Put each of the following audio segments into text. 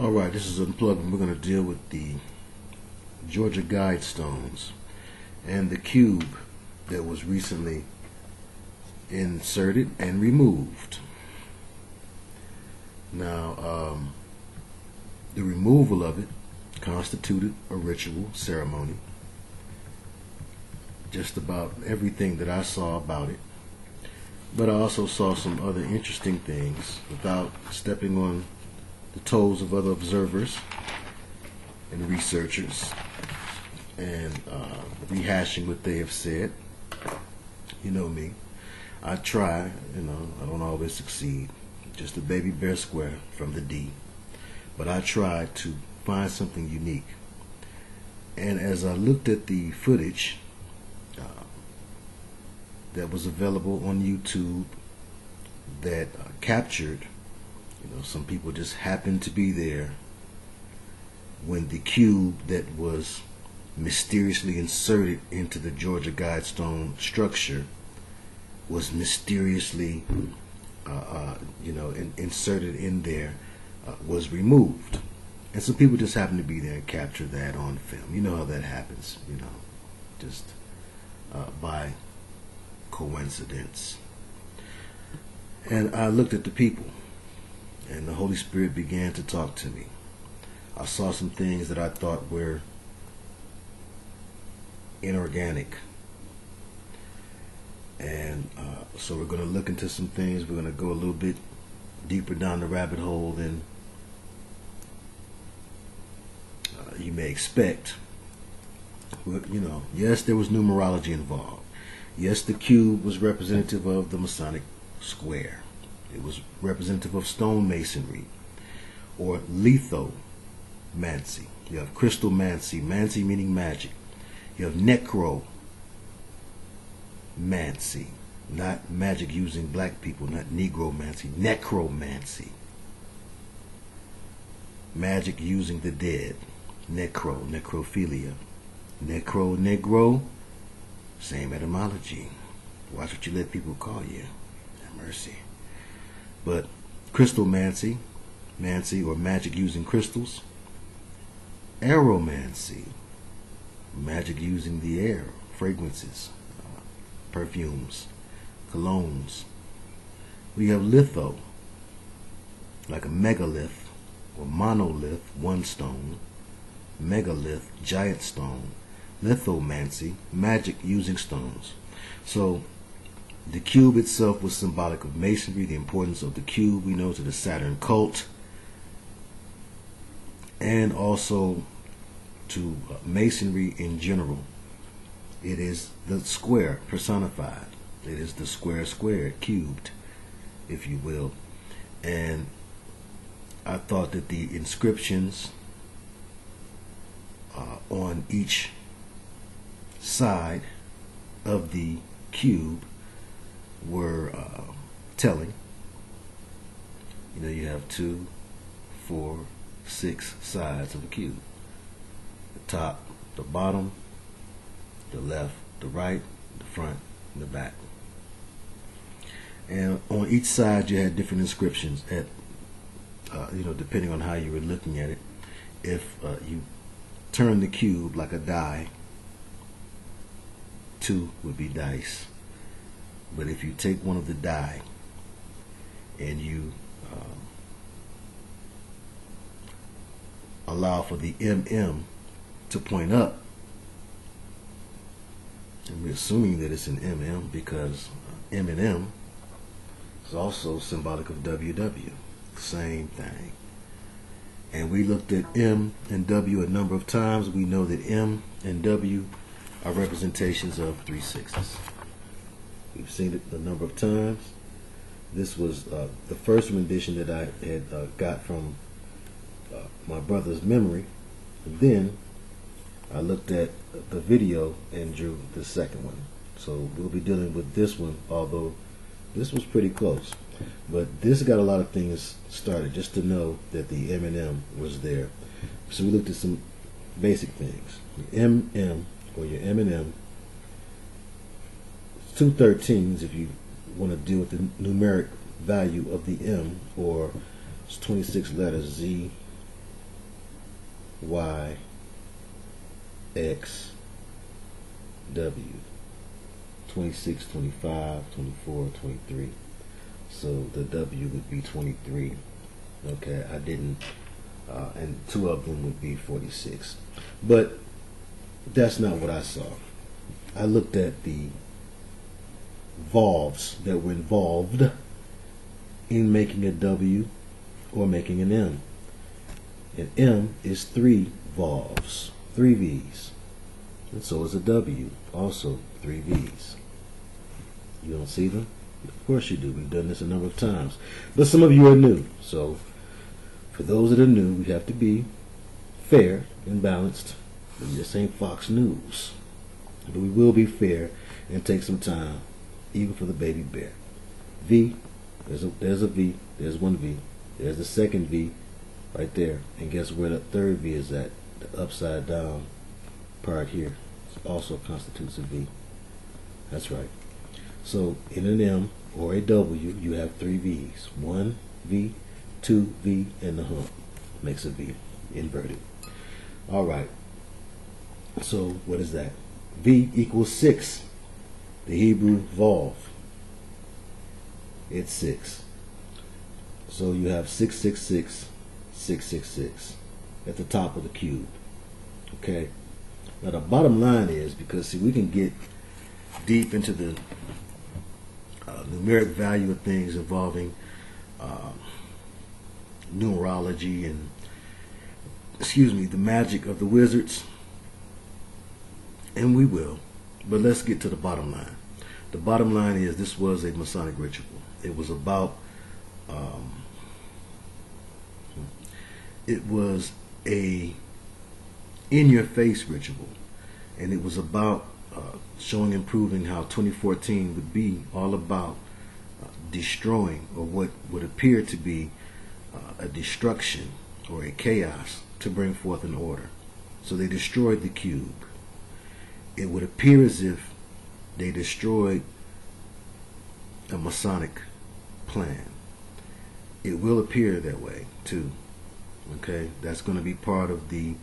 Alright, this is Unplugged, and we're going to deal with the Georgia Guidestones and the cube that was recently inserted and removed. Now, the removal of it constituted a ritual ceremony. Just about everything that I saw about it. But I also saw some other interesting things without stepping on the toes of other observers and researchers and rehashing what they have said. You know me. I try, you know, I don't always succeed. Just a baby bear square from the D. But I try to find something unique. And as I looked at the footage that was available on YouTube that captured, you know, some people just happened to be there when the cube that was mysteriously inserted into the Georgia Guidestone structure was mysteriously, you know, inserted in there, was removed. And some people just happened to be there and capture that on film. You know how that happens, you know, just by coincidence. And I looked at the people, and the Holy Spirit began to talk to me. I saw some things that I thought were inorganic, and so we're going to look into some things. We're going to go a little bit deeper down the rabbit hole than you may expect. But, you know, yes, there was numerology involved. Yes, the cube was representative of the Masonic square. It was representative of stonemasonry or lithomancy. You have crystalmancy, mancy meaning magic. You have necromancy, not magic using black people, not negromancy, necromancy. Magic using the dead. Necrophilia. Negro. Same etymology. Watch what you let people call you. Have mercy. But crystalmancy, mancy or magic using crystals. Aromancy, magic using the air, fragrances, perfumes, colognes. We have litho, like a megalith or monolith, one stone. Megalith, giant stone. Lithomancy, magic using stones. So the cube itself was symbolic of masonry, the importance of the cube we know to the Saturn cult, and also to masonry in general. It is the square personified. It is the square squared, cubed, if you will. And I thought that the inscriptions on each side of the cube were telling. You know, you have 2, 4, 6 sides of a cube. The top, the bottom, the left, the right, the front, and the back. And on each side you had different inscriptions at, you know, depending on how you were looking at it. If you turn the cube like a die, 2 would be dice. But if you take one of the die and you allow for the MM to point up, and we're assuming that it's an MM because M&M is also symbolic of WW, same thing. And we looked at M and W a number of times. We know that M and W are representations of 3/6. We've seen it a number of times. This was the first rendition that I had got from my brother's memory. And then I looked at the video and drew the second one. So we'll be dealing with this one, although this was pretty close. But this got a lot of things started, just to know that the M&M was there. So we looked at some basic things. The M&M, or your M&M, 2 13s if you want to deal with the numeric value of the M, or it's 26 letters, Z, Y, X, W. 26, 25, 24, 23. So the W would be 23. Okay, I didn't, and two of them would be 46. But that's not what I saw. I looked at the valves that were involved in making a W or making an M. An M is three valves, three V's. And so is a W, also three V's. You don't see them? Of course you do. We've done this a number of times. But some of you are new. So for those that are new, we have to be fair and balanced. This ain't Fox News. But we will be fair and take some time, even for the baby bear. V, there's a V, there's one V, there's the second V right there. And guess where the third V is at? The upside down part here. It also constitutes a V. That's right. So in an M or a W, you have three V's. One V, two V, and the hump makes a V, inverted. All right. So what is that? V equals 6. The Hebrew valve. It's 6. So you have 666, 666 at the top of the cube. Okay. Now the bottom line is, because see, we can get deep into the numeric value of things involving numerology and, excuse me, the magic of the wizards, and we will, but let's get to the bottom line. The bottom line is this was a Masonic ritual. It was about it was a in-your-face ritual, and it was about showing and proving how 2014 would be all about destroying, or what would appear to be a destruction or a chaos, to bring forth an order. So they destroyed the cube. It would appear as if they destroyed a Masonic plan. It will appear that way too. Okay, that's going to be part of the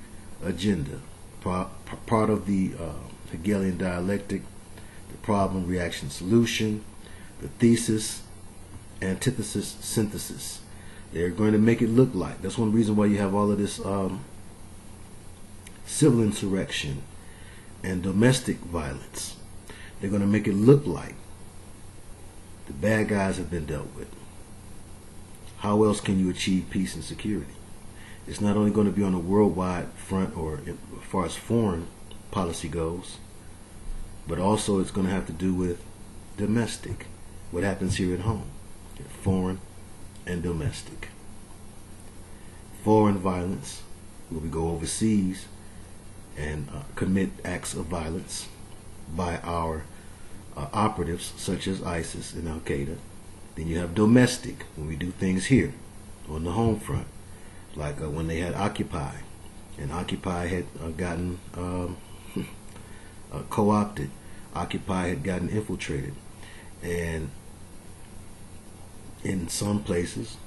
agenda, part of the Hegelian dialectic, the problem, reaction, solution, the thesis, antithesis, synthesis. They're going to make it look like, that's one reason why you have all of this civil insurrection and domestic violence. They're going to make it look like the bad guys have been dealt with. How else can you achieve peace and security? It's not only going to be on a worldwide front, or as far as foreign policy goes, but also it's going to have to do with domestic, what happens here at home, foreign and domestic. Foreign violence, where we go overseas and commit acts of violence by our operatives, such as ISIS and Al-Qaeda. Then you have domestic, when we do things here on the home front, like when they had Occupy, and Occupy had gotten co-opted, Occupy had gotten infiltrated, and in some places,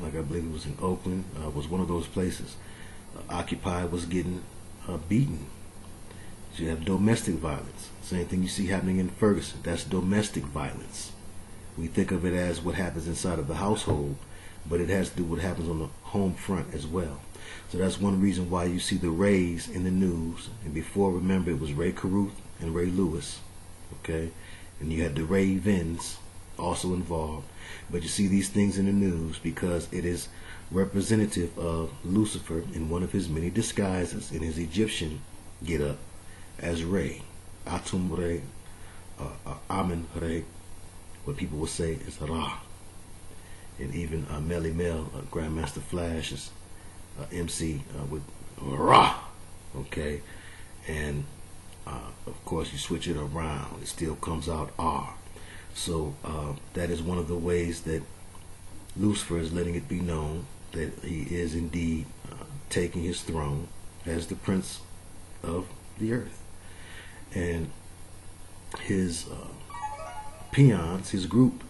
like I believe it was in Oakland, was one of those places, Occupy was getting beaten. So you have domestic violence. Same thing you see happening in Ferguson. That's domestic violence. We think of it as what happens inside of the household, but it has to do with what happens on the home front as well. So that's one reason why you see the Rays in the news. And before, remember, it was Ray Caruth and Ray Lewis. Okay? And you had the Ravens also involved. But you see these things in the news because it is representative of Lucifer in one of his many disguises, in his Egyptian get up, as Re, Atum Re, Amen Re, what people will say is Ra. And even Melly Mel, Grandmaster Flash, is MC with Ra. Okay? And of course, you switch it around, it still comes out R. So that is one of the ways that Lucifer is letting it be known that he is indeed taking his throne as the prince of the earth. And his peons, his group,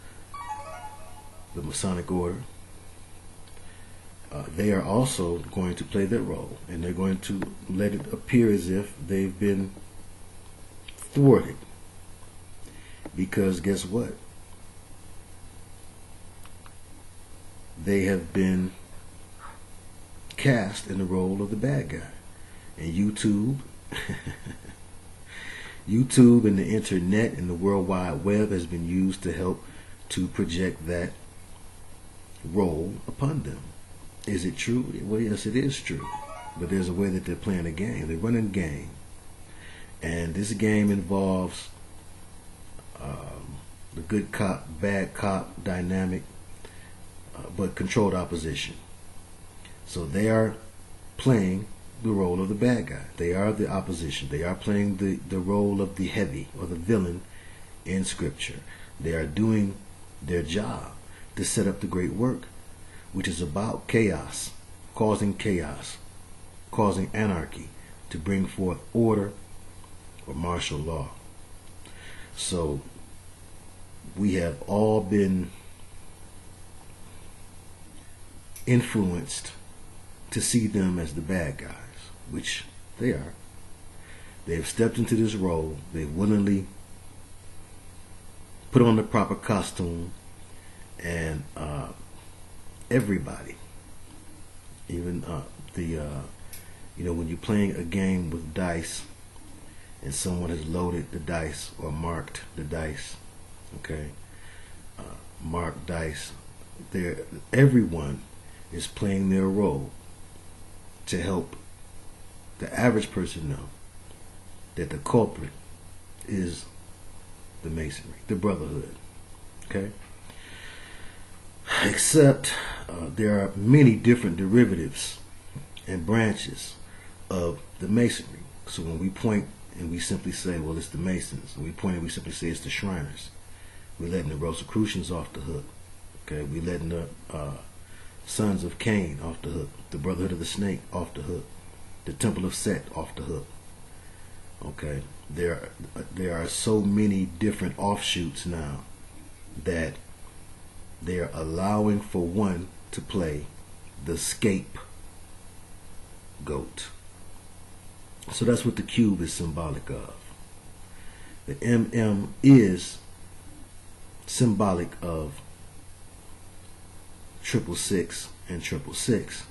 the Masonic Order, they are also going to play their role, and they're going to let it appear as if they've been thwarted. Because guess what? They have been cast in the role of the bad guy. And YouTube, YouTube and the internet and the World Wide Web has been used to help to project that role upon them. Is it true? Well, yes, it is true. But there's a way that they're playing a game. They're running a game. And this game involves the good cop, bad cop dynamic, but controlled opposition. So they are playing the role of the bad guy. They are the opposition. They are playing the role of the heavy or the villain in Scripture. They are doing their job to set up the great work, which is about chaos, causing anarchy, to bring forth order or martial law. So we have all been influenced to see them as the bad guys, which they are. They have stepped into this role. They willingly put on the proper costume, and everybody, even you know, when you're playing a game with dice and someone has loaded the dice or marked the dice, okay, marked dice, everyone is playing their role to help the average person know that the culprit is the masonry, the brotherhood, okay? Except there are many different derivatives and branches of the masonry. So when we point and we simply say, well, it's the Masons, and we point and we simply say it's the Shriners, we're letting the Rosicrucians off the hook, okay? We're letting the Sons of Cain off the hook, the Brotherhood of the Snake off the hook, the Temple of Set off the hook, okay? There are so many different offshoots now that they're allowing for one to play the scapegoat. So that's what the cube is symbolic of. The MM is symbolic of 666 and 666.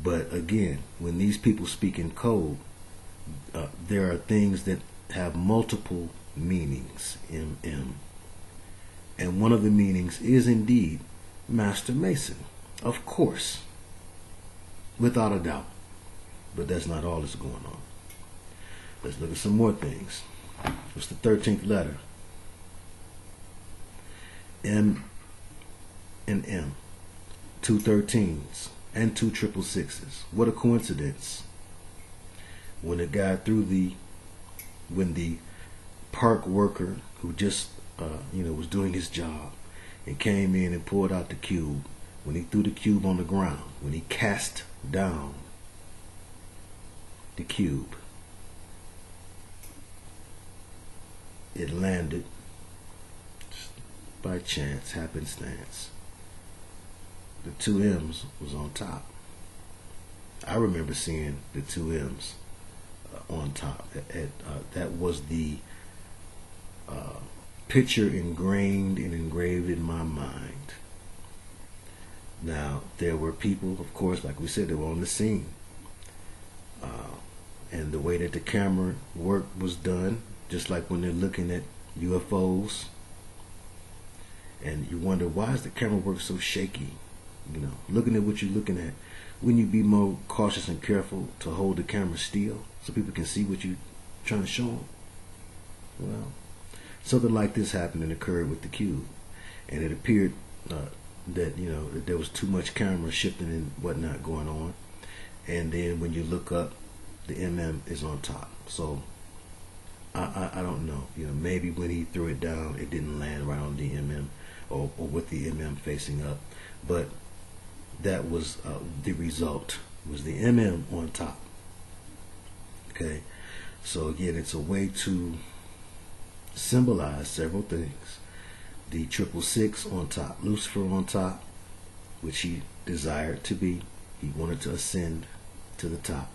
But again, when these people speak in code, there are things that have multiple meanings. MM. And one of the meanings is indeed Master Mason, of course, without a doubt. But that's not all that's going on. Let's look at some more things. What's the 13th letter? M and M. 2 13s and 2 666. What a coincidence. When the guy threw the, when the park worker who just you know, was doing his job and came in and poured out the cube, when he threw the cube on the ground, when he cast down the cube, it landed just by chance, happenstance. The 2 M's was on top. I remember seeing the 2 M's on top. That was the picture ingrained and engraved in my mind. Now, there were people, of course, like we said, they were on the scene. And the way that the camera work was done, just like when they're looking at UFOs, and you wonder, why is the camera work so shaky? You know, looking at what you're looking at. Wouldn't you be more cautious and careful to hold the camera still so people can see what you're trying to show them? Well, something like this happened and occurred with the cube, and it appeared that, you know, that there was too much camera shifting and whatnot going on. And then when you look up, the MM is on top. So I don't know. You know, maybe when he threw it down, it didn't land right on the MM, or with the MM facing up. But that was the result, was the MM on top. Okay, so again, it's a way to symbolize several things. The 666 on top, Lucifer on top, which he desired to be. He wanted to ascend to the top.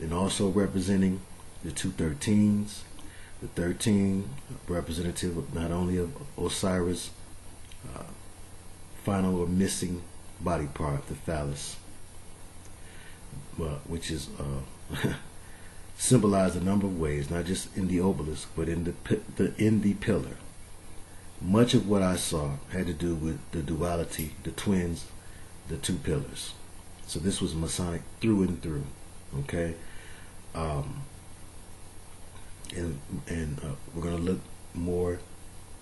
And also representing the two 13s, the 13 representative of not only of Osiris' final or missing body part, the phallus, which is symbolized a number of ways, not just in the obelisk, but in the pillar. Much of what I saw had to do with the duality, the twins, the two pillars. So this was Masonic through and through. Okay, and we're gonna look more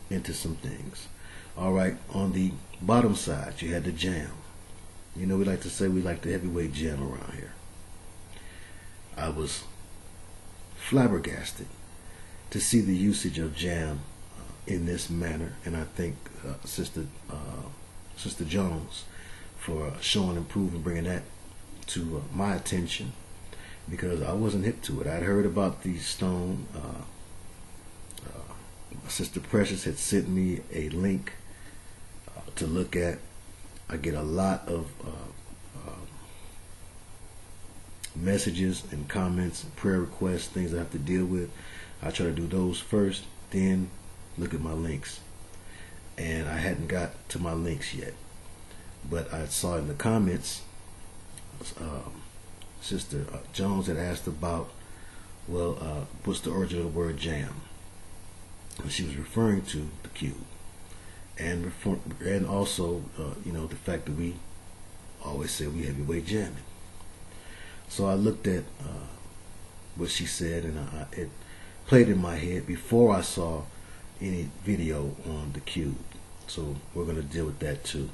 into some things. All right, on the bottom side, you had the jam. You know, we like to say we like the heavyweight jam around here. I was flabbergasted to see the usage of jam in this manner, and I thank Sister Jones for showing and proving, bringing that to my attention, because I wasn't hip to it. I'd heard about the stone. Sister Precious had sent me a link to look at. I get a lot of messages and comments and prayer requests, things I have to deal with. I try to do those first, then look at my links. And I hadn't got to my links yet, but I saw in the comments Sister Jones had asked about, well, what's the origin of the word jam? And she was referring to the cube, and also you know, the fact that we always say we heavyweight jamming. So I looked at what she said, and it played in my head before I saw any video on the cube. So we're going to deal with that too.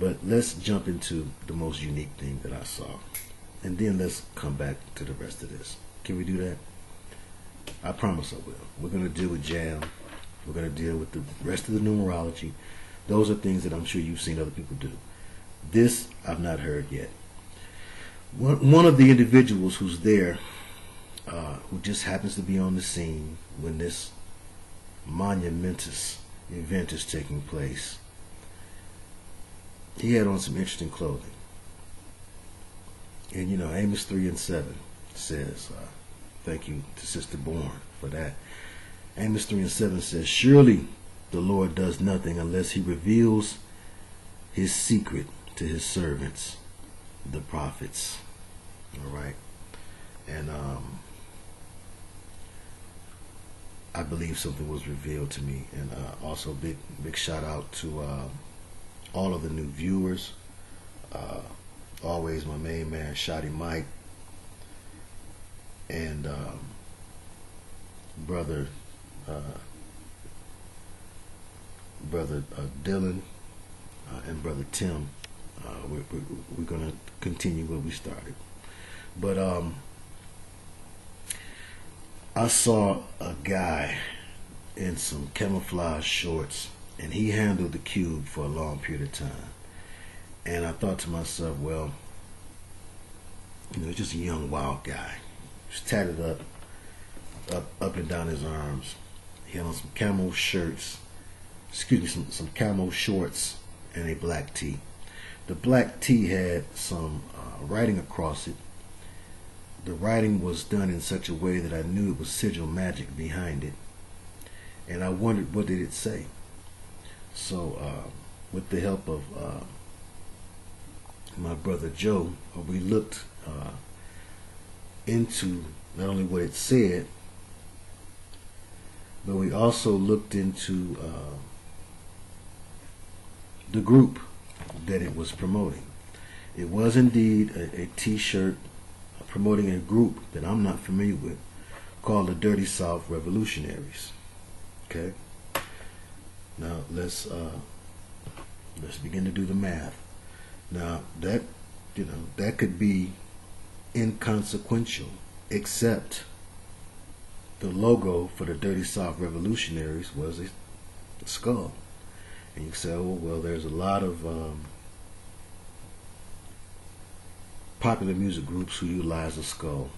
But let's jump into the most unique thing that I saw, and then let's come back to the rest of this. Can we do that? I promise I will. We're going to deal with jam. We're going to deal with the rest of the numerology. Those are things that I'm sure you've seen other people do. This I've not heard yet. One of the individuals who's there, who just happens to be on the scene when this monumentous event is taking place, he had on some interesting clothing. And you know, Amos 3:7 says, thank you to Sister Bourne for that. Amos 3:7 says, surely the Lord does nothing unless he reveals his secret to his servants, the prophets. All right. And I believe something was revealed to me. And also big shout out to all of the new viewers. Always my main man, Shotty Mike, and brother Dylan, and brother Tim. We're gonna continue where we started, but I saw a guy in some camouflage shorts, and he handled the cube for a long period of time. And I thought to myself, well, you know, just a young wild guy, just tatted up and down his arms. He had on some camo shirts, excuse me, some camo shorts, and a black tee. The black tee had some writing across it. The writing was done in such a way that I knew it was sigil magic behind it, and I wondered what did it say. So with the help of my brother Joe, we looked into not only what it said, but we also looked into the group that it was promoting. It was indeed a t-shirt promoting a group that I'm not familiar with, called the Dirty South Revolutionaries. Okay, now let's begin to do the math. Now that, you know, that could be inconsequential, except the logo for the Dirty South Revolutionaries was a skull. And you say, oh, well, there's a lot of popular music groups who utilize the skull.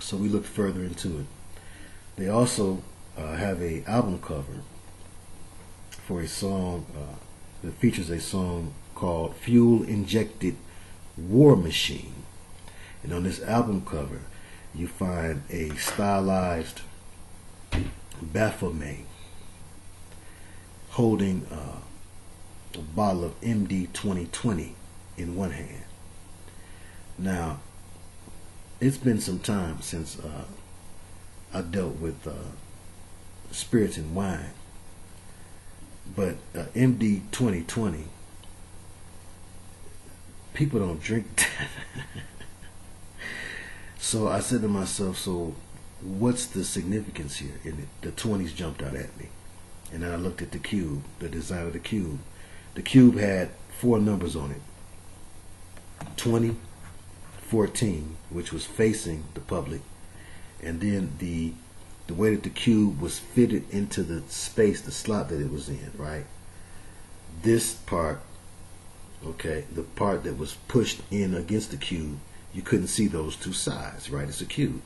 So we looked further into it. They also have a album cover for a song that features a song called Fuel Injected War Machine. And on this album cover, you find a stylized Baphomet holding a bottle of MD-2020 in one hand. Now, it's been some time since I dealt with spirits and wine, but MD-2020, people don't drink that. So I said to myself, so what's the significance here? And the 20s jumped out at me. And then I looked at the cube, the design of the cube. The cube had four numbers on it. 20, 14, which was facing the public. And then the way that the cube was fitted into the space, the slot that it was in, right? This part, okay, the part that was pushed in against the cube, you couldn't see those two sides, right? It's a cube.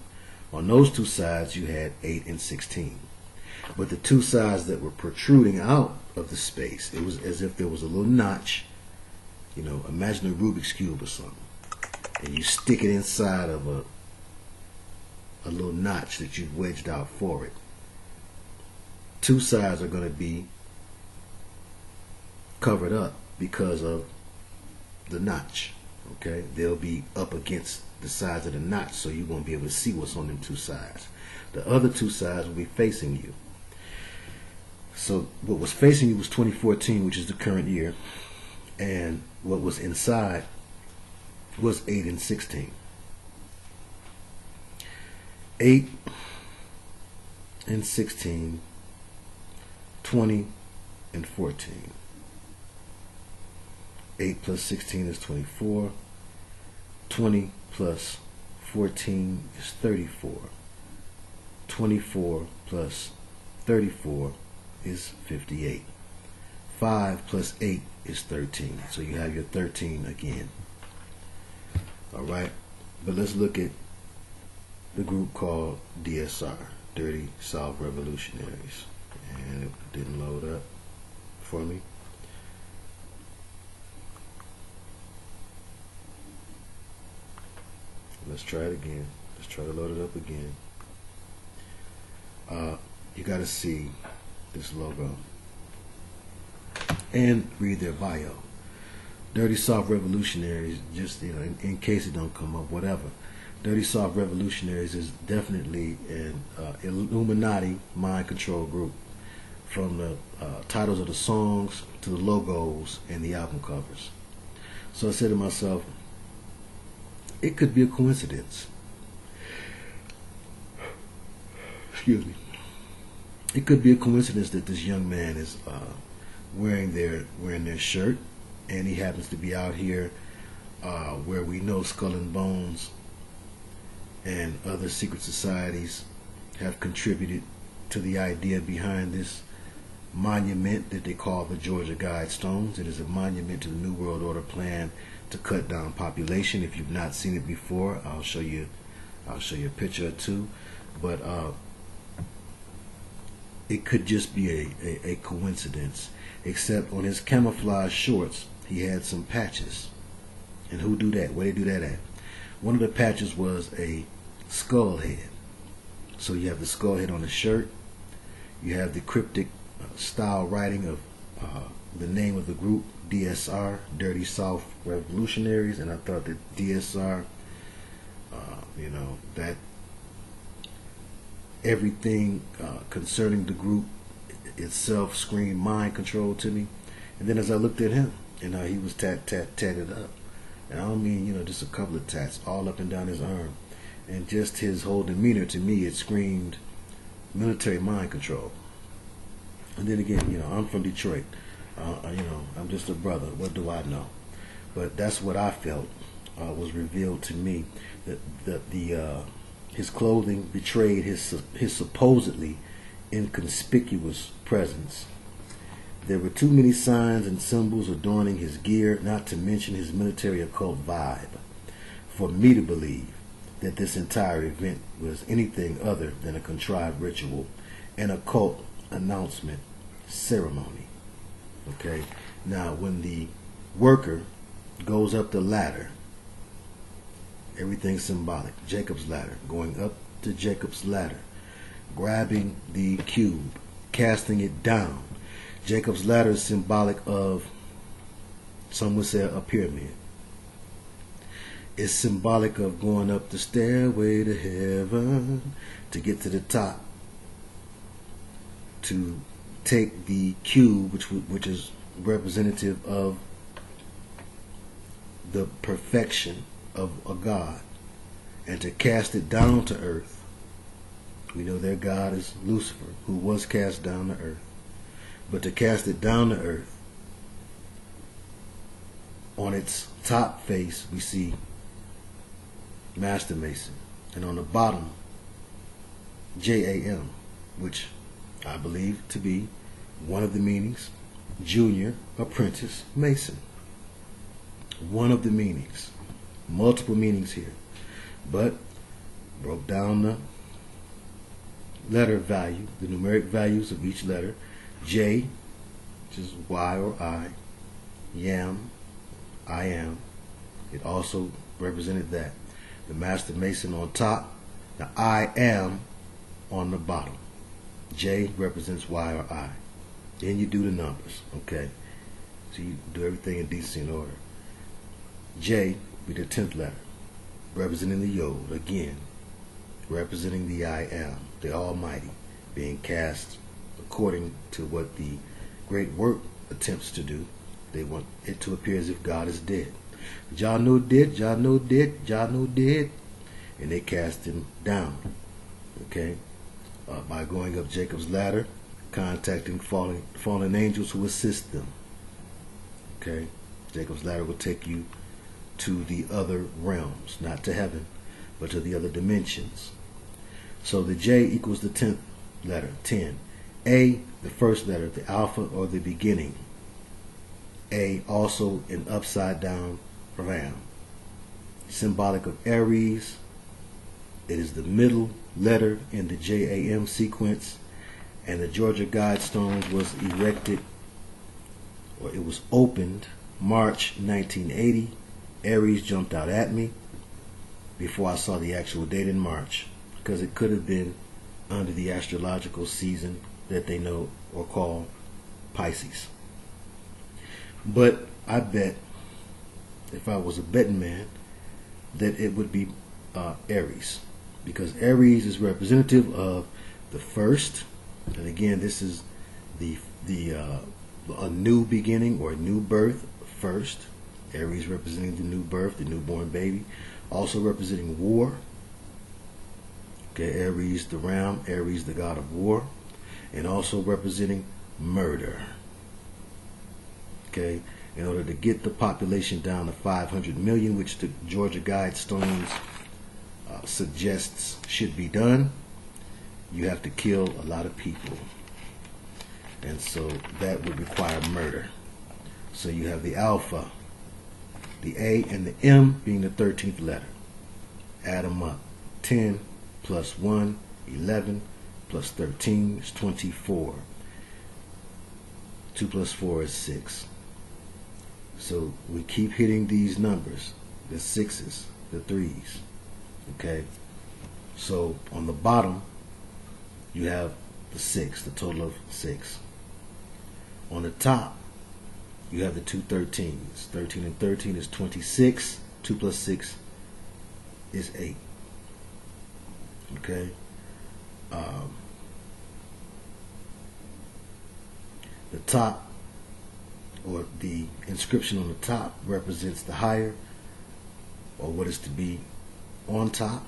On those two sides, you had 8 and 16. But the two sides that were protruding out of the space, it was as if there was a little notch, you know, imagine a Rubik's Cube or something. And you stick it inside of a little notch that you've wedged out for it. Two sides are going to be covered up because of the notch. Okay, they'll be up against the sides of the notch, so you won't be able to see what's on them two sides. The other two sides will be facing you. So what was facing you was 2014, which is the current year, and what was inside was 8 and 16. 8 and 16, 20 and 14. 8 plus 16 is 24. 20 plus 14 is 34. 24 plus 34 is 58. 5 plus 8 is 13. So you have your 13 again. Alright, but let's look at the group called DSR, Dirty South Revolutionaries. And it didn't load up for me. Let's try it again. Let's try to load it up again. You got to see this logo and read their bio. Dirty South Revolutionaries, just, you know, in case it don't come up, whatever. Dirty South Revolutionaries is definitely an Illuminati mind control group. From the titles of the songs to the logos and the album covers. So I said to myself, it could be a coincidence. Excuse me. It could be a coincidence that this young man is wearing their shirt, and he happens to be out here where we know Skull and Bones and other secret societies have contributed to the idea behind this monument that they call the Georgia Guidestones. It is a monument to the New World Order plan to cut down population. If you've not seen it before, I'll show you a picture or two. But it could just be a coincidence. Except on his camouflage shorts, he had some patches. And who do that? Where they do that at? One of the patches was a skull head. So you have the skull head on the shirt. You have the cryptic style writing of the name of the group, DSR, Dirty South Revolutionaries. And I thought that DSR, you know, that everything concerning the group itself screamed mind control to me. And then as I looked at him, and he was tatted up, and I don't mean, you know, just a couple of tats, all up and down his arm, and just his whole demeanor, to me it screamed military mind control. And then again, you know, I'm from Detroit. You know, I'm just a brother. What do I know? But that's what I felt was revealed to me, that his clothing betrayed his supposedly inconspicuous presence. There were too many signs and symbols adorning his gear, not to mention his military occult vibe, for me to believe that this entire event was anything other than a contrived ritual, an occult announcement ceremony. Okay, now when the worker goes up the ladder. Everything's symbolic. Jacob's ladder. Going up to Jacob's ladder. Grabbing the cube. Casting it down. Jacob's ladder is symbolic of, some would say, a pyramid. It's symbolic of going up the stairway to heaven to get to the top. To take the cube, which is representative of the perfection of a god, and to cast it down to earth. We know their god is Lucifer, who was cast down to earth. But to cast it down to earth, on its top face we see Master Mason, and on the bottom JAM, which I believe to be one of the meanings, Junior Apprentice Mason. One of the meanings. Multiple meanings here, but broke down the letter value, the numeric values of each letter. J, which is Y or I, Yam, I am. It also represented that. The Master Mason on top, the I am on the bottom. J represents Y or I. Then you do the numbers, okay? So you do everything in decent order. J be the 10th letter, representing the Yod, again, representing the I am, the Almighty, being cast according to what the great work attempts to do. They want it to appear as if God is dead. Janu did, Janu did, Janu did, and they cast him down, okay? By going up Jacob's ladder, contacting fallen angels who assist them. Okay, Jacob's ladder will take you to the other realms, not to heaven, but to the other dimensions. So the J equals the 10th letter, 10. A, the first letter, the alpha or the beginning. A, also an upside down ram, symbolic of Aries. It is the middle letter in the JAM sequence, and the Georgia Guidestones was erected, or it was opened, March 1980. Aries jumped out at me before I saw the actual date in March, because it could have been under the astrological season that they know or call Pisces. But I bet, if I was a betting man, that it would be Aries. Because Aries is representative of the first, and again, this is a new beginning or a new birth. First, Aries representing the new birth, the newborn baby, also representing war. Okay, Aries the ram, Aries the god of war, and also representing murder. Okay, in order to get the population down to 500 million, which the Georgia Guidestones suggests should be done, you have to kill a lot of people, and so that would require murder. So you have the alpha, the A, and the M being the 13th letter. Add them up. 10 plus 1, 11 plus 13 is 24. 2 plus 4 is 6. So we keep hitting these numbers, the 6s, the 3s. Okay, so on the bottom you have the 6, the total of 6. On the top you have the two 13s. 13 and 13 is 26. 2 plus 6 is 8. Okay, the top, or the inscription on the top, represents the higher, or what is to be on top,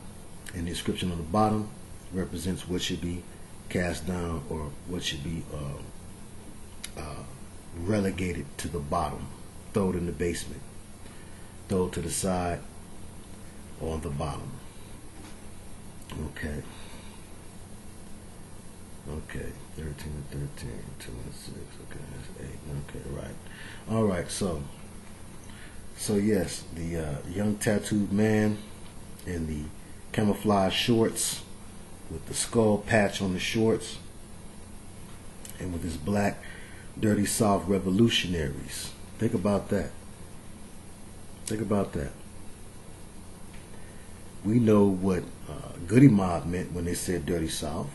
and the inscription on the bottom represents what should be cast down, or what should be relegated to the bottom, thrown in the basement, thrown to the side, on the bottom. Okay. Okay, 13 and 13, 2 and 6, okay, that's 8, okay, right. All right, so yes, the young tattooed man in the camouflage shorts with the skull patch on the shorts, and with his black Dirty South Revolutionaries. Think about that. Think about that. We know what Goody Mob meant when they said Dirty South.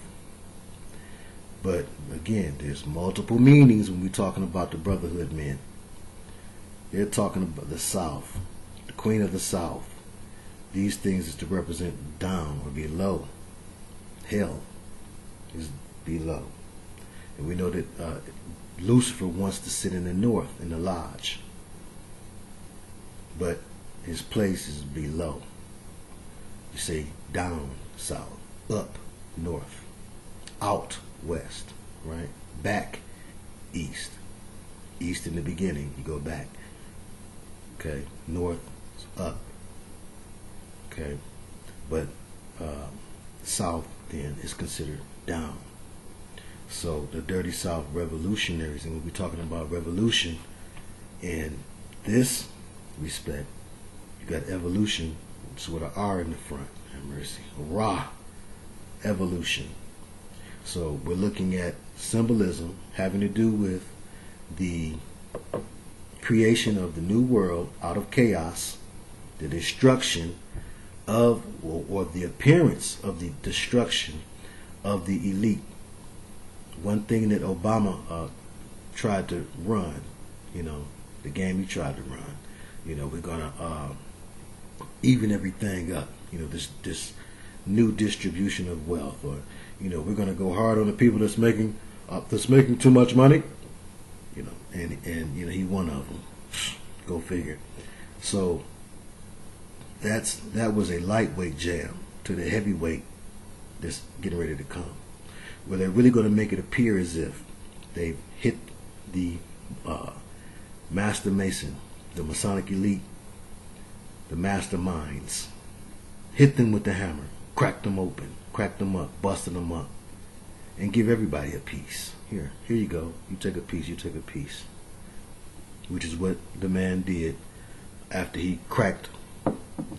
But again, there's multiple meanings when we're talking about the Brotherhood men. They're talking about the South, the Queen of the South. These things is to represent down or below. Hell is below. And we know that Lucifer wants to sit in the north, in the lodge. But his place is below. You say down south, up north, out west, right? Back east. East in the beginning, you go back. Okay, north is up. Okay, but south then is considered down. So the Dirty South Revolutionaries, and we'll be talking about revolution in this respect. You got evolution, it's with an R in the front. Have mercy. Ra, evolution. So we're looking at symbolism having to do with the creation of the new world out of chaos, the destruction of, or the appearance of the destruction of the elite. One thing that Obama tried to run, you know, the game he tried to run, you know, we're gonna even everything up, you know, this new distribution of wealth, or you know, we're gonna go hard on the people that's making too much money, you know, and you know, he one of them. Go figure. So that was a lightweight jam to the heavyweight that's getting ready to come, where they're really going to make it appear as if they've hit the master mason, the Masonic elite, the masterminds, hit them with the hammer, crack them open, crack them up, busted them up, and give everybody a piece. Here you go, you take a piece, you take a piece, which is what the man did after he cracked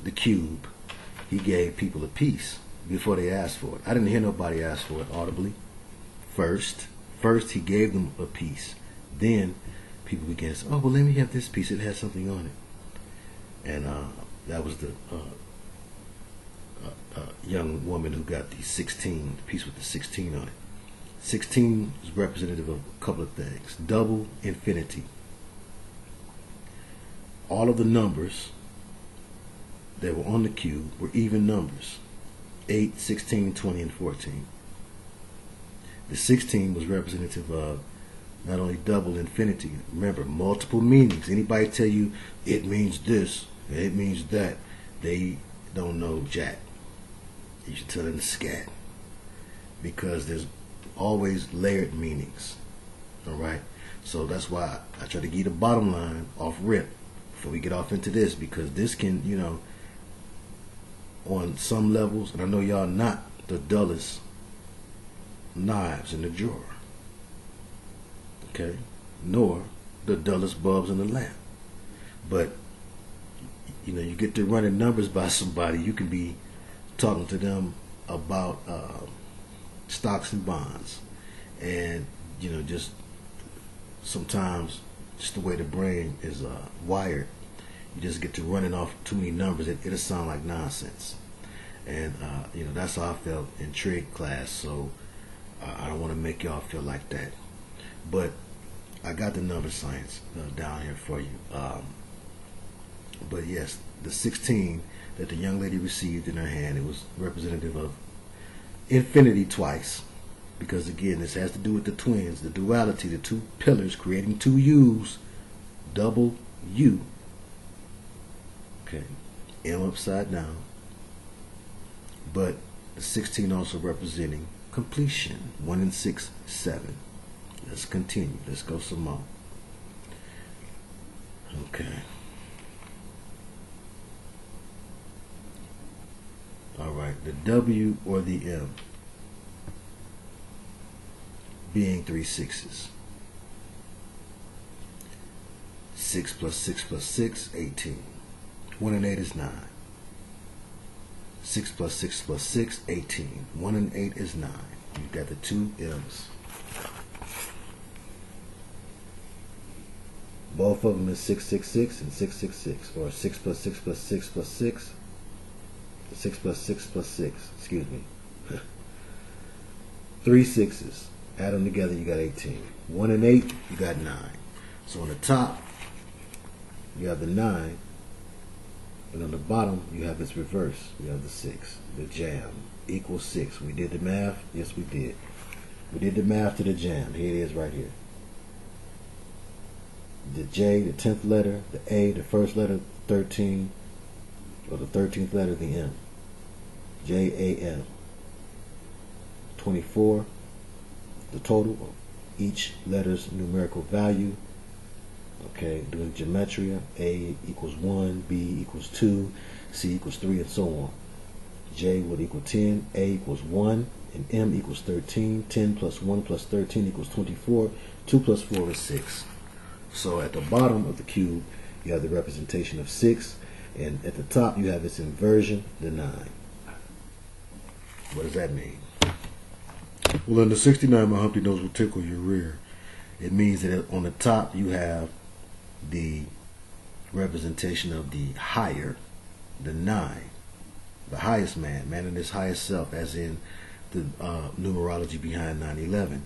the cube. He gave people a piece before they asked for it. I didn't hear nobody ask for it audibly. First he gave them a piece. Then people began to say, oh, well, let me have this piece, it has something on it. And that was the young woman who got the 16, the piece with the 16 on it. 16 is representative of a couple of things. Double infinity. All of the numbers that were on the cube were even numbers. 8, 16, 20, and 14. The 16 was representative of not only double infinity, remember, multiple meanings. Anybody tell you it means this, it means that, they don't know jack. You should tell them to scat, because there's always layered meanings. Alright? So that's why I try to get the bottom line off rip before we get off into this, because this can, you know, on some levels, and I know y'all not the dullest knives in the drawer, okay, nor the dullest bulbs in the lamp, but you know, you get to running numbers by somebody, you can be talking to them about stocks and bonds, and you know, just sometimes just the way the brain is wired, you just get to running off too many numbers, it'll sound like nonsense. And you know, that's how I felt in trig class, so I don't want to make y'all feel like that, but I got the number science down here for you. But yes, the 16 that the young lady received in her hand, it was representative of infinity twice, because again, this has to do with the twins, the duality, the two pillars creating two U's, double U. Okay, M upside down. But the 16 also representing completion. 1 and 6, 7. Let's continue. Let's go some more. Okay. All right. The W or the M being 3 6s. 6 plus 6 plus 6, 18. 1 and 8 is 9. 6 plus 6 plus 6, 18. 1 and 8 is 9. You've got the two M's. Both of them is 666 and 666, or 6 plus 6 plus 6 plus 6. 6 plus 6 plus 6, excuse me. 3 sixes, add them together, you got 18. 1 and 8, you got 9. So on the top, you have the 9, and on the bottom, you have its reverse. You have the 6, the jam, equals 6. We did the math? Yes, we did. We did the math to the jam. Here it is right here. The J, the 10th letter, the A, the first letter, 13, or the 13th letter, the M. J-A-M. 24, the total of each letter's numerical value. Okay, doing gematria, A equals 1, B equals 2, C equals 3, and so on. J would equal 10, A equals 1, and M equals 13. 10 plus 1 plus 13 equals 24. 2 plus 4 is 6. So at the bottom of the cube, you have the representation of 6, and at the top, you have its inversion, the 9. What does that mean? Well, under 69, my Humpty Nose will tickle your rear. It means that on the top, you have the representation of the higher, the 9, the highest man, man in his highest self, as in the numerology behind 9/11.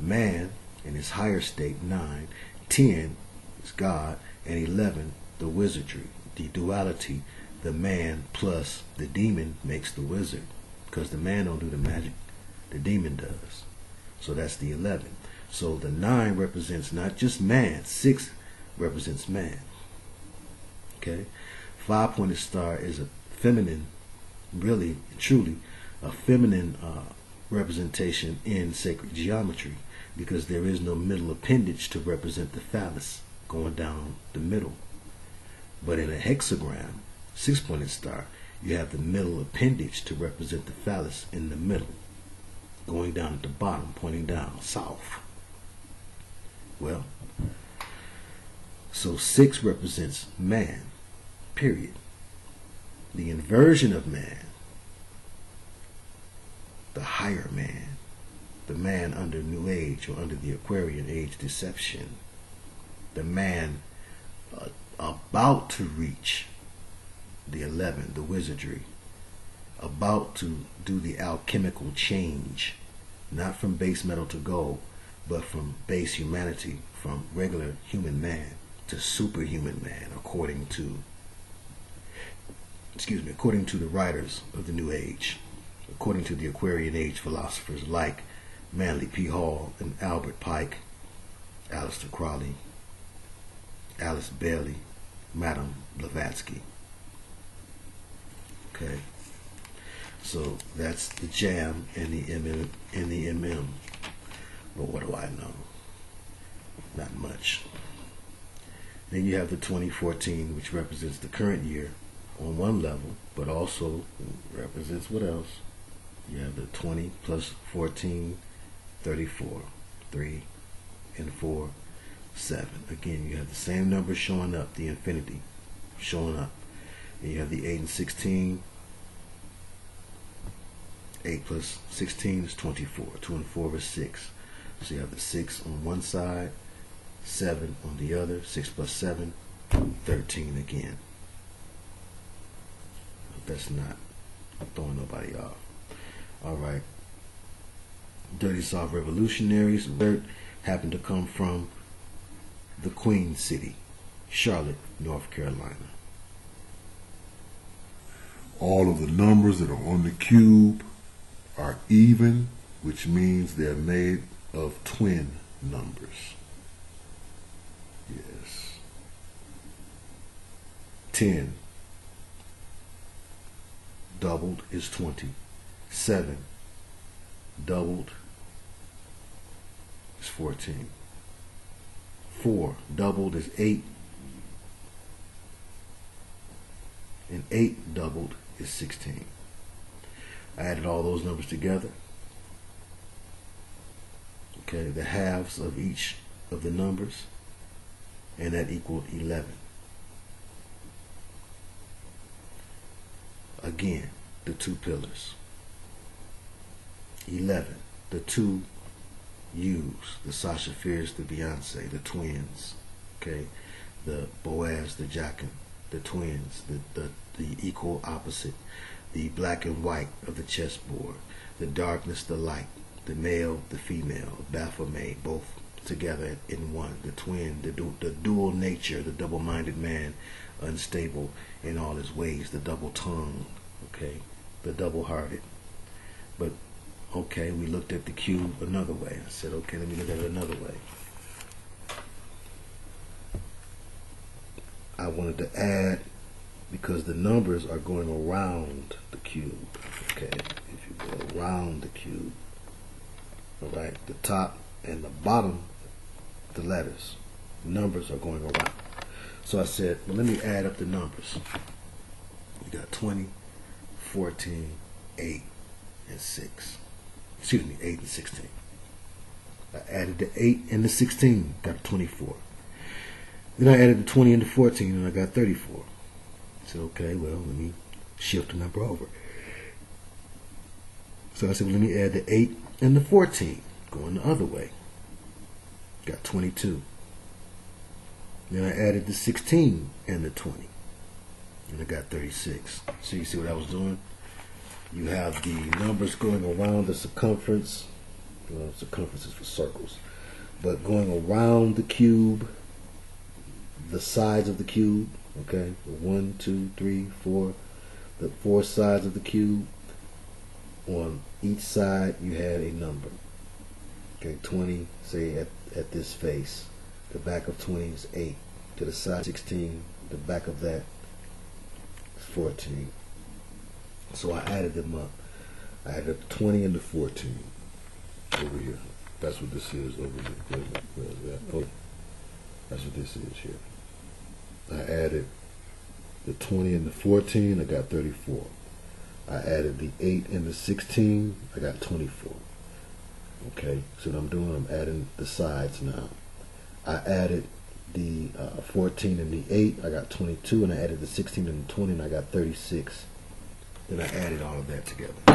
Man in his higher state, 9. 10 is God, and 11, the wizardry, the duality, the man plus the demon makes the wizard, because the man don't do the magic, the demon does. So that's the 11. So the 9 represents not just man, 6 represents man. Okay, 5-pointed star is a feminine, really, truly, a feminine representation in sacred geometry, because there is no middle appendage to represent the phallus going down the middle. But in a hexagram, 6-pointed star, you have the middle appendage to represent the phallus in the middle, going down at the bottom, pointing down, south. Well, so 6 represents man, period. The inversion of man, the higher man, the man under New Age or under the Aquarian Age deception, the man about to reach the 11, the wizardry, about to do the alchemical change, not from base metal to gold, but from base humanity, from regular human man to superhuman man, according to, excuse me, according to the writers of the New Age, according to the Aquarian Age philosophers like Manly P. Hall and Albert Pike, Aleister Crowley, Alice Bailey, Madame Blavatsky. Okay, so that's the jam and the MM. But what do I know? Not much. Then you have the 2014, which represents the current year on one level, but also represents what else? You have the 20 plus 14. 34, 3, and 4, 7. Again, you have the same number showing up, the infinity showing up. And you have the 8 and 16. 8 plus 16 is 24. 2 and 4 is 6. So you have the 6 on one side, 7 on the other. 6 plus 7, 13 again. That's not throwing nobody off. All right. Dirty South Revolutionaries, dirt happened to come from the Queen City, Charlotte, North Carolina. All of the numbers that are on the cube are even, which means they're made of twin numbers. Yes. 10 doubled is 20. 7 doubled is 14. 4 doubled is 8. And 8 doubled is 16. I added all those numbers together. Okay, the halves of each of the numbers, and that equaled 11. Again, the two pillars. 11, the two U's, the Sasha Fierce, the Beyonce, the twins, okay, the Boaz, the Jachin, the twins, the equal opposite, the black and white of the chessboard, the darkness, the light, the male, the female, Baphomet, both together in one, the twin, the dual nature, the double-minded man, unstable in all his ways, the double-tongued, okay, the double-hearted. But okay, we looked at the cube another way. I said, okay, let me look at it another way. I wanted to add, because the numbers are going around the cube, okay, if you go around the cube, all right, the top and the bottom, the letters, numbers are going around. So I said, well, let me add up the numbers. You got 20, 14, 8, and 6. Excuse me, 8 and 16. I added the 8 and the 16, got 24. Then I added the 20 and the 14, and I got 34. I said, okay, well, let me shift the number over. So I said, well, let me add the 8 and the 14, going the other way. Got 22. Then I added the 16 and the 20, and I got 36. So you see what I was doing? You have the numbers going around the circumference. Well, circumference is for circles, but going around the cube, the sides of the cube, okay, 1, 2, 3, 4, the 4 sides of the cube. On each side you had a number, okay, 20, say at this face, the back of 20 is 8, to the side 16, the back of that is 14. So I added them up. I added up 20 and the 14 over here. That's what this is over here. Where is that? Oh, that's what this is here. I added the 20 and the 14, I got 34. I added the 8 and the 16, I got 24. Okay, so what I'm doing, I'm adding the sides now. I added the 14 and the 8, I got 22, and I added the 16 and the 20, and I got 36. Then I added all of that together. It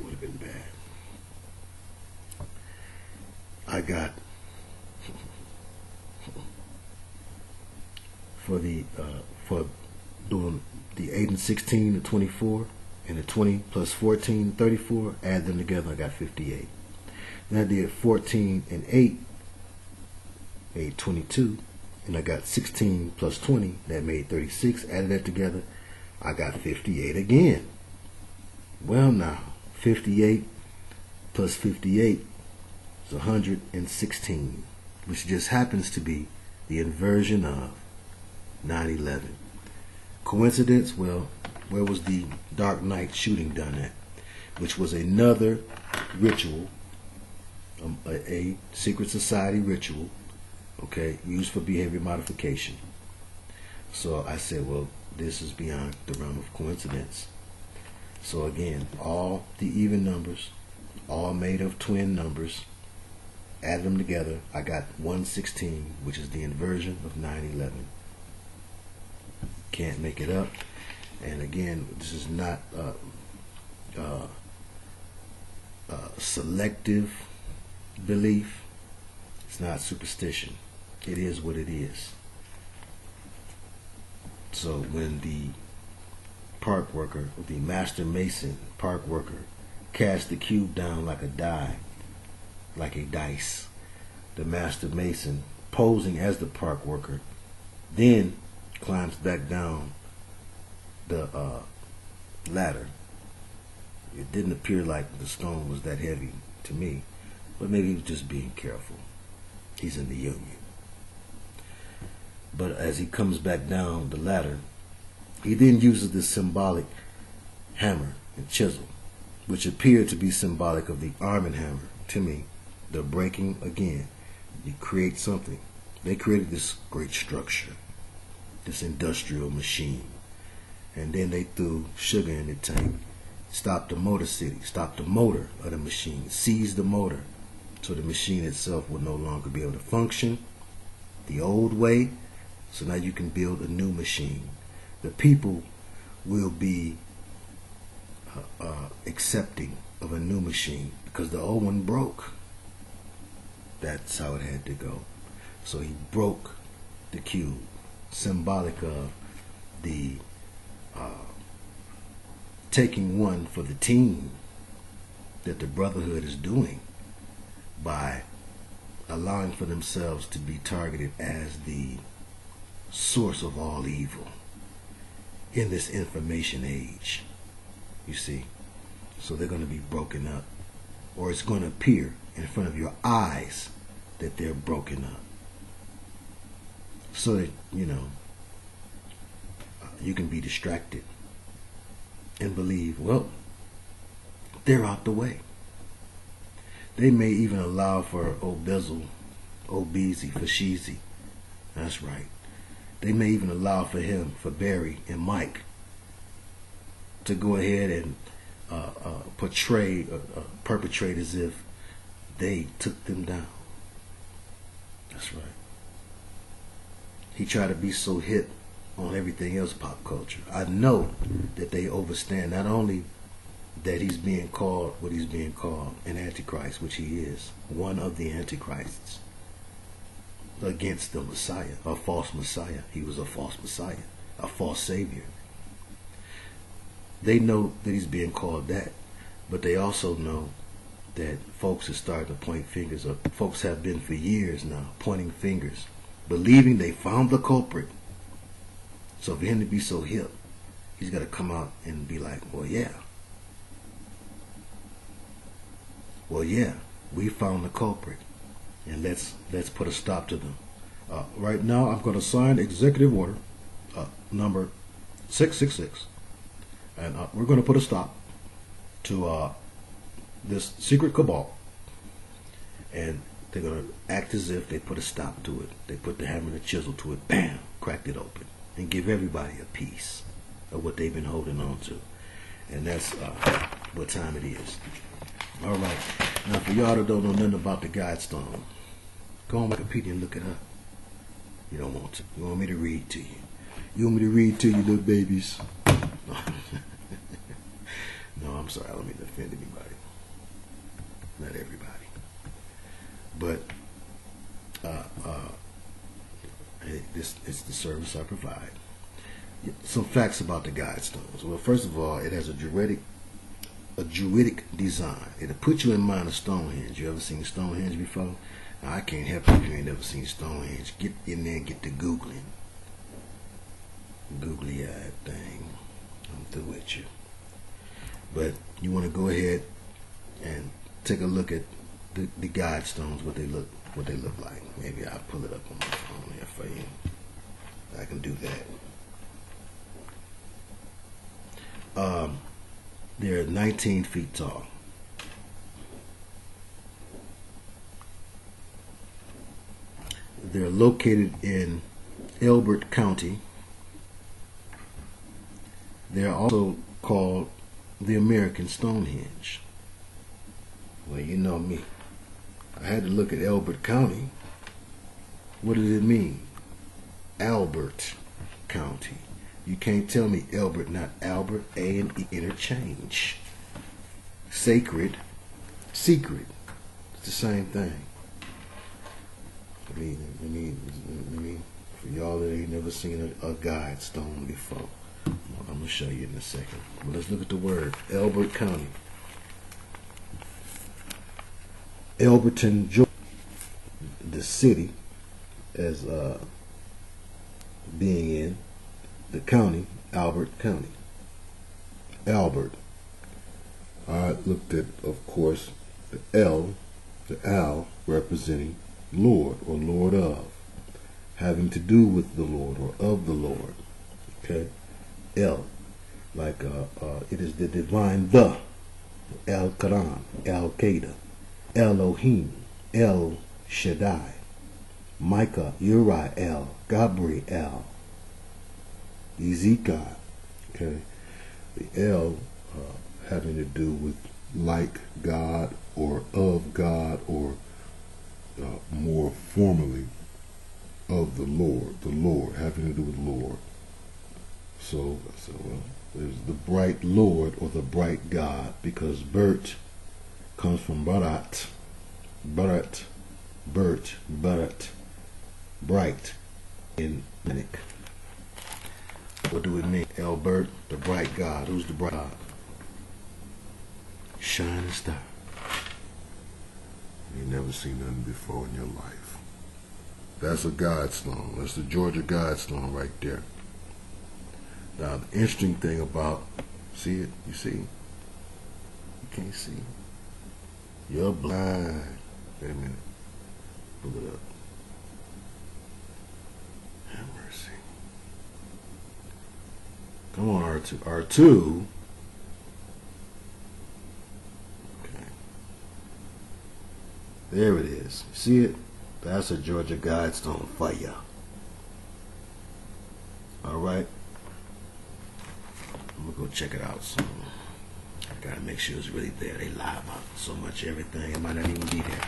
would have been bad. I got, for doing the 8 and 16 to 24, and the 20 plus 14, 34, add them together, I got 58. Then I did 14 and 8, made 22, and I got 16 plus 20, that made 36, added that together, I got 58 again. Well now, 58 plus 58 is 116, which just happens to be the inversion of 9/11. Coincidence? Well, where was the Dark Knight shooting done at? Which was another ritual, a secret society ritual, okay, used for behavior modification. So I said, well, this is beyond the realm of coincidence. So again, all the even numbers, all made of twin numbers, add them together, I got 116, which is the inversion of 9/11. Can't make it up. And again, this is not selective belief. It's not superstition. It is what it is. So when the park worker, the master mason park worker, cast the cube down like a die, like a dice, the master mason, posing as the park worker, then climbs back down the ladder. It didn't appear like the stone was that heavy to me, but maybe he was just being careful. He's in the union. But as he comes back down the ladder, he then uses this symbolic hammer and chisel, which appeared to be symbolic of the arm and hammer to me, the breaking again. You create something. They created this great structure, this industrial machine, and then they threw sugar in the tank, stopped the motor city, stopped the motor of the machine, seized the motor, so the machine itself would no longer be able to function the old way. So now you can build a new machine. The people will be accepting of a new machine because the old one broke. That's how it had to go. So he broke the cube, symbolic of the taking one for the team that the Brotherhood is doing by allowing for themselves to be targeted as the source of all evil in this information age, you see. So they're going to be broken up, or it's going to appear in front of your eyes that they're broken up, so that, you know, you can be distracted and believe, well, they're out the way. They may even allow for obezel, obeezy, fashizy. That's right. They may even allow for him, for Barry and Mike, to go ahead and perpetrate as if they took them down. That's right. He tried to be so hip on everything else pop culture. I know that they overstand not only that he's being called what he's being called, an antichrist, which he is, one of the antichrists, against the Messiah, a false Messiah. He was a false Messiah, a false Savior. They know that he's being called that, but they also know that folks are starting to point fingers, or folks have been for years now pointing fingers, believing they found the culprit. So for him to be so hip, he's got to come out and be like, well, yeah. Well, yeah, we found the culprit, and let's put a stop to them. Right now, I'm going to sign Executive Order number 666, and we're going to put a stop to this secret cabal, and they're going to act as if they put a stop to it. They put the hammer and the chisel to it, bam, cracked it open, and give everybody a piece of what they've been holding on to. And that's what time it is. All right, now for y'all that don't know nothing about the Guidestone, go on Wikipedia and look it up. You don't want to. You want me to read to you. You want me to read to you, little babies? No, no, I'm sorry. I don't mean to offend anybody. Not everybody. But this is the service I provide. Some facts about the Guidestones. Well, first of all, it has a druidic design. It'll put you in mind of Stonehenge. You ever seen Stonehenge before? Now, I can't help you if you ain't ever seen Stonehenge. Get in there and get to Googling. Googly-eyed thing. I'm through with you. But you want to go ahead and take a look at the Guidestones, what they look like. Maybe I'll pull it up on my phone here for you. I can do that. They're 19 feet tall. They're located in Elbert County. They're also called the American Stonehenge. Well, you know me. I had to look at Elbert County. What does it mean? Albert County. You can't tell me Elbert, not Albert. A and E interchange. Sacred, secret. It's the same thing. I mean, for y'all that ain't never seen a Guidestone before, I'm gonna show you in a second. But let's look at the word Elbert County. Elberton, Georgia. The city, as being in. The county, Albert County. Albert. I looked at, of course, the L, the Al, representing Lord or Lord of. Having to do with the Lord or of the Lord. Okay? L. Like, it is the divine the. El Quran, Al Qaeda, Elohim, El Shaddai, Micah, Uriel, Gabriel. Ezekiel, okay, the L having to do with like God or of God or more formally of the Lord, having to do with Lord. So I said, well, there's the bright Lord or the bright God, because Bert comes from Barat, Barat, Bert, Barat, bright in Manic. What do it mean? Elbert, the bright God. Who's the bright God? Shine the star. You never seen nothing before in your life. That's a Guidestone. That's the Georgia Guidestone right there. Now the interesting thing about, see it? You see? You can't see. You're blind. Wait a minute. Look it up. Have mercy. Come on, R2. R2. Okay. There it is. See it? That's a Georgia Guidestone fire. Alright. I'm gonna go check it out soon. I gotta make sure it's really there. They lie about so much everything. It might not even be there.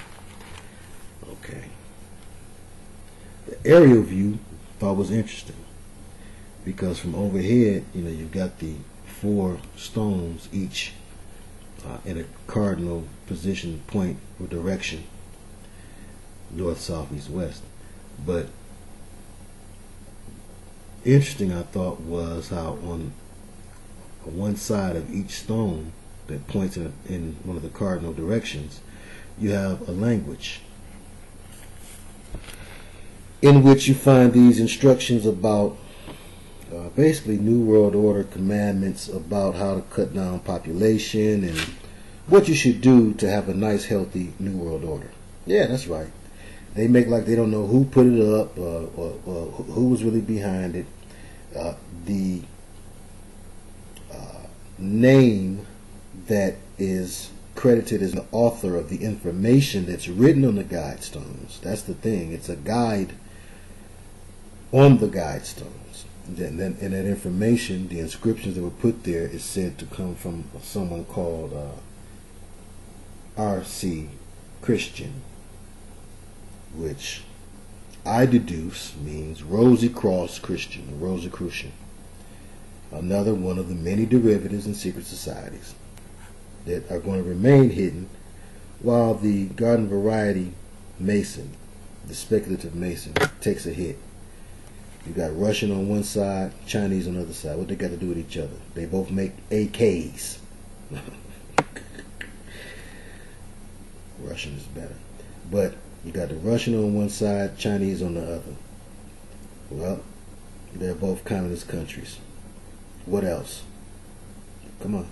Okay. The aerial view I thought was interesting because from overhead, you know, you've got the four stones each in a cardinal position, point, or direction, north, south, east, west. But interesting, I thought, was how on one side of each stone that points in one of the cardinal directions, you have a language in which you find these instructions about basically New World Order commandments about how to cut down population and what you should do to have a nice, healthy New World Order. Yeah, that's right. They make like they don't know who put it up or who was really behind it. The name that is credited as the author of the information that's written on the Guidestones. That's the thing. It's a guide on the Guidestones. And that information, the inscriptions that were put there, is said to come from someone called R.C. Christian, which I deduce means Rosicrucian Christian, or Rosicrucian. Another one of the many derivatives and secret societies that are going to remain hidden, while the garden variety Mason, the speculative Mason, takes a hit. You got Russian on one side, Chinese on the other side. What they got to do with each other? They both make AKs. Russian is better. But you got the Russian on one side, Chinese on the other. Well, they're both communist countries. What else? Come on.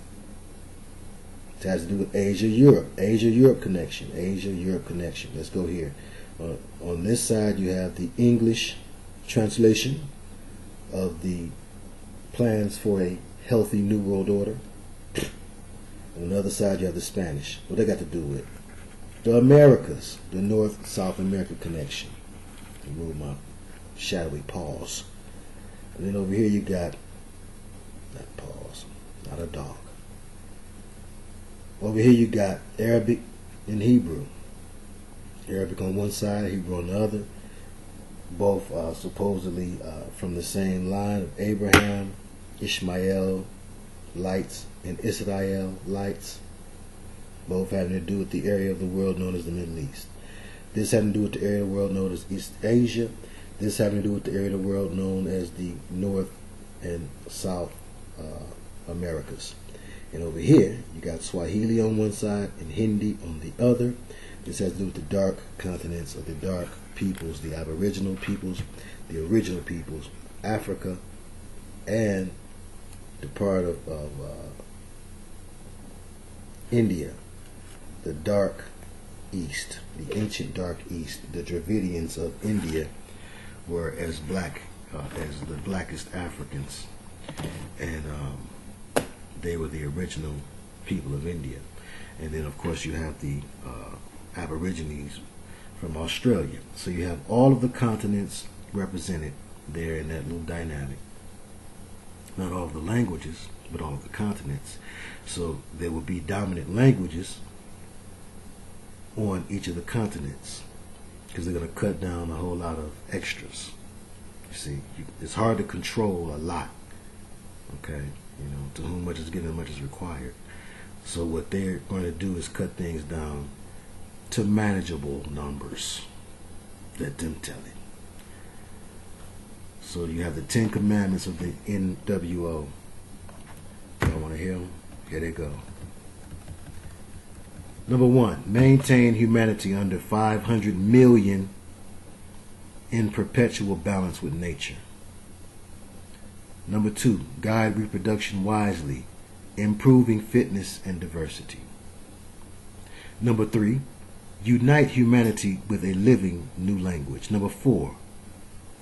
It has to do with Asia-Europe. Asia-Europe connection. Asia-Europe connection. Let's go here. On this side, you have the English translation of the plans for a healthy New World Order. On the other side, you have the Spanish. What they got to do with the Americas, the North-South America connection. Remove my shadowy paws. And then over here, you got not paws, not a dog. Over here you got Arabic and Hebrew. Arabic on one side, Hebrew on the other. Both supposedly from the same line of Abraham, Ishmael, lights, and Israel, lights. Both having to do with the area of the world known as the Middle East. This having to do with the area of the world known as East Asia. This having to do with the area of the world known as the North and South Americas. And over here, you got Swahili on one side and Hindi on the other. This has to do with the dark continents of the dark peoples, the aboriginal peoples, the original peoples, Africa, and the part of India, the dark east, the ancient dark east. The Dravidians of India were as black as the blackest Africans. And they were the original people of India. And then, of course, you have the Aborigines from Australia. So you have all of the continents represented there in that little dynamic. Not all of the languages, but all of the continents. So there will be dominant languages on each of the continents because they're going to cut down a whole lot of extras. You see, it's hard to control a lot. Okay? You know, to whom much is given, much is required. So what they're going to do is cut things down to manageable numbers. Let them tell it. So you have the 10 commandments of the NWO. Y'all want to hear them? Here they go. Number one, maintain humanity under 500 million in perpetual balance with nature. Number two, guide reproduction wisely, improving fitness and diversity. Number three, unite humanity with a living new language. Number four,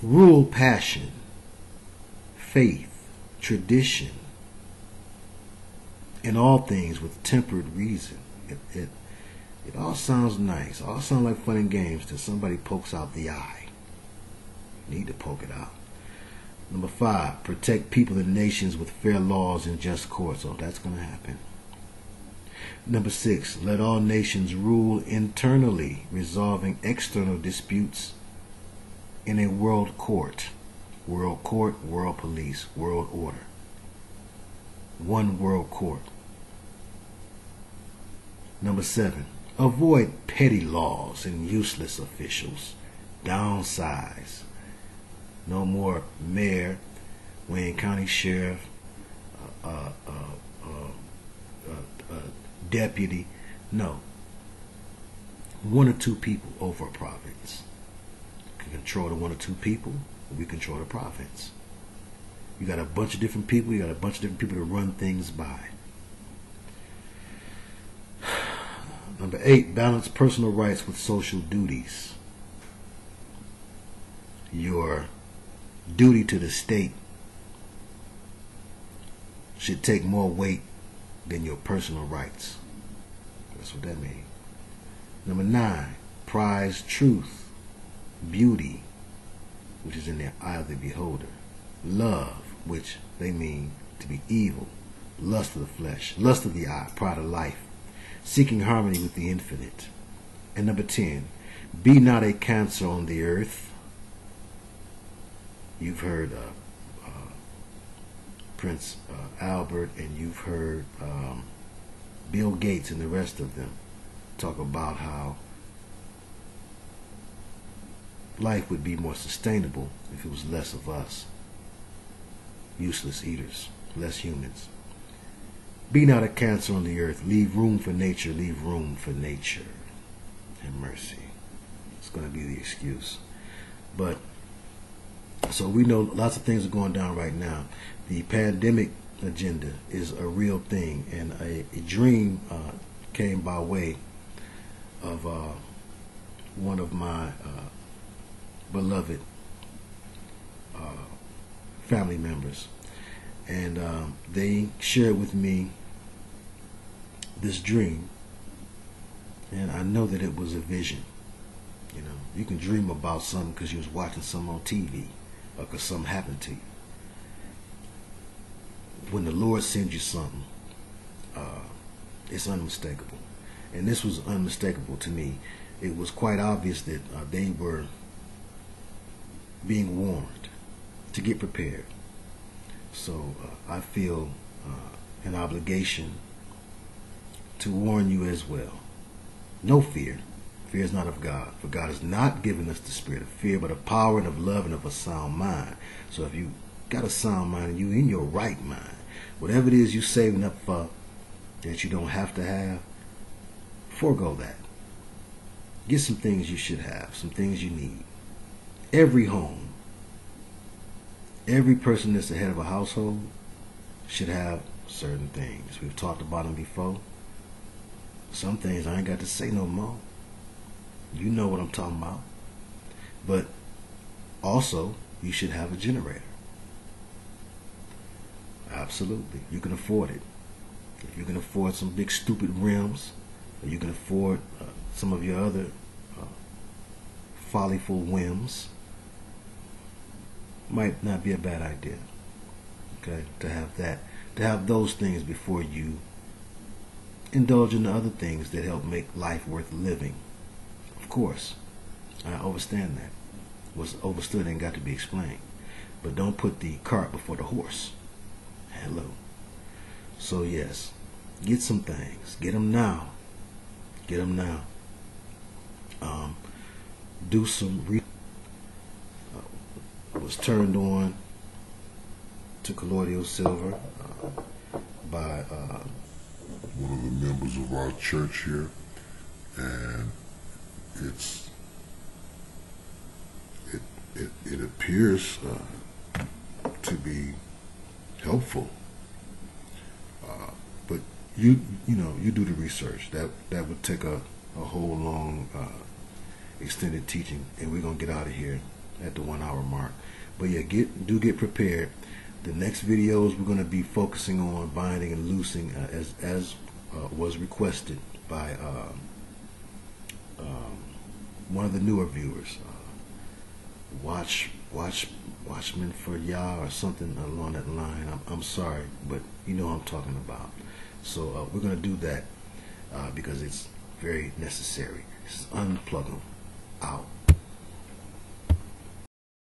rule passion, faith, tradition, and all things with tempered reason. It all sounds nice, all sounds like fun and games till somebody pokes out the eye. You need to poke it out. Number five, protect people and nations with fair laws and just courts. Oh, that's going to happen. Number six, let all nations rule internally, resolving external disputes in a world court. World court, world police, world order. One world court. Number seven, avoid petty laws and useless officials. Downsize. No more mayor, Wayne County sheriff, deputy. No. One or two people over a province. You can control the one or two people, we control the province. You got a bunch of different people, you got a bunch of different people to run things by. Number eight, balance personal rights with social duties. Your duty to the state should take more weight than your personal rights. That's what that means. Number nine, prize truth, beauty, which is in the eye of the beholder, love, which they mean to be evil, lust of the flesh, lust of the eye, pride of life, seeking harmony with the infinite. And number 10, be not a cancer on the earth. You've heard Prince Albert, and you've heard Bill Gates and the rest of them talk about how life would be more sustainable if it was less of us, useless eaters, less humans. Be not a cancer on the earth. Leave room for nature. Leave room for nature. Have mercy. It's going to be the excuse. But so we know lots of things are going down right now. The pandemic agenda is a real thing, and a dream came by way of one of my beloved family members, and they shared with me this dream, and I know that it was a vision. You know, you can dream about something because you was watching something on TV, or because something happened to you. When the Lord sends you something, it's unmistakable. And this was unmistakable to me. It was quite obvious that they were being warned to get prepared. So I feel an obligation to warn you as well. No fear. Fear is not of God, for God has not given us the spirit of fear, but of power and of love and of a sound mind. So if you got a sound mind and you in your right mind, whatever it is you're saving up for that you don't have to have, forego that. Get some things you should have, some things you need. Every home, every person that's the head of a household should have certain things. We've talked about them before. Some things I ain't got to say no more. You know what I'm talking about. But also, you should have a generator. Absolutely. You can afford it. If you can afford some big stupid rims, or you can afford some of your other follyful whims, might not be a bad idea, okay, to have that, to have those things before you indulge in the other things that help make life worth living. Of course, I understand that. What's overstood ain't got to be explained. But don't put the cart before the horse. Hello. So yes, get some things. Get them now. Get them now. Do some was turned on to colloidal silver by one of the members of our church here, and it appears to be helpful. But you know, you do the research. That would take a whole long extended teaching, and we're gonna get out of here at the 1 hour mark. But yeah, get prepared. The next videos we're gonna be focusing on binding and loosing, as was requested by one of the newer viewers. Watchmen for Yah or something along that line. I'm sorry, but you know what I'm talking about. So we're gonna do that because it's very necessary. This is Unpluggable out.